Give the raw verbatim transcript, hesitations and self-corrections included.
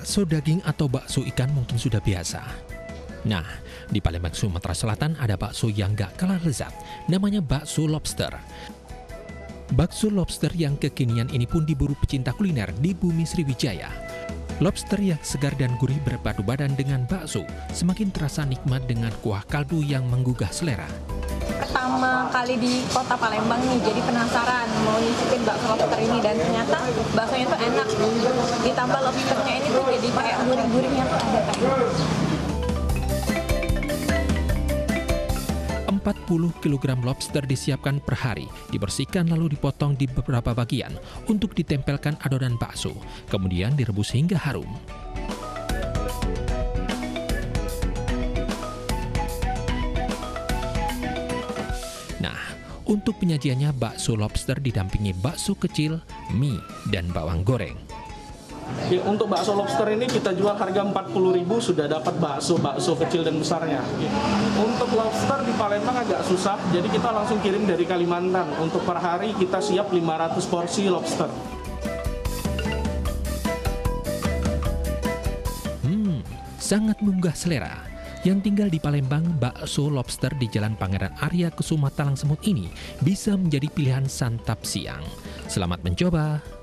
bakso daging atau bakso ikan mungkin sudah biasa. Nah, di Palembang, Sumatera Selatan ada bakso yang gak kalah lezat, namanya bakso lobster. Bakso lobster yang kekinian ini pun diburu pecinta kuliner di bumi Sriwijaya. Lobster yang segar dan gurih berpadu badan dengan bakso, semakin terasa nikmat dengan kuah kaldu yang menggugah selera. Pertama kali di kota Palembang nih, jadi penasaran mau nyicipin bakso lobster ini, dan ternyata baksonya tuh enak, ditambah lobsternya ini tuh jadi kayak gurih-gurihnya tuh ada kayak. empat puluh kilogram lobster disiapkan per hari, dibersihkan lalu dipotong di beberapa bagian untuk ditempelkan adonan bakso, kemudian direbus hingga harum. Untuk penyajiannya, bakso lobster didampingi bakso kecil, mie, dan bawang goreng. Untuk bakso lobster ini kita jual harga empat puluh ribu rupiah sudah dapat bakso, bakso kecil dan besarnya. Untuk lobster di Palembang agak susah, jadi kita langsung kirim dari Kalimantan. Untuk per hari kita siap lima ratus porsi lobster. Hmm, sangat menggugah selera. Yang tinggal di Palembang, bakso lobster di Jalan Pangeran Arya Kesuma Talang Semut ini bisa menjadi pilihan santap siang. Selamat mencoba!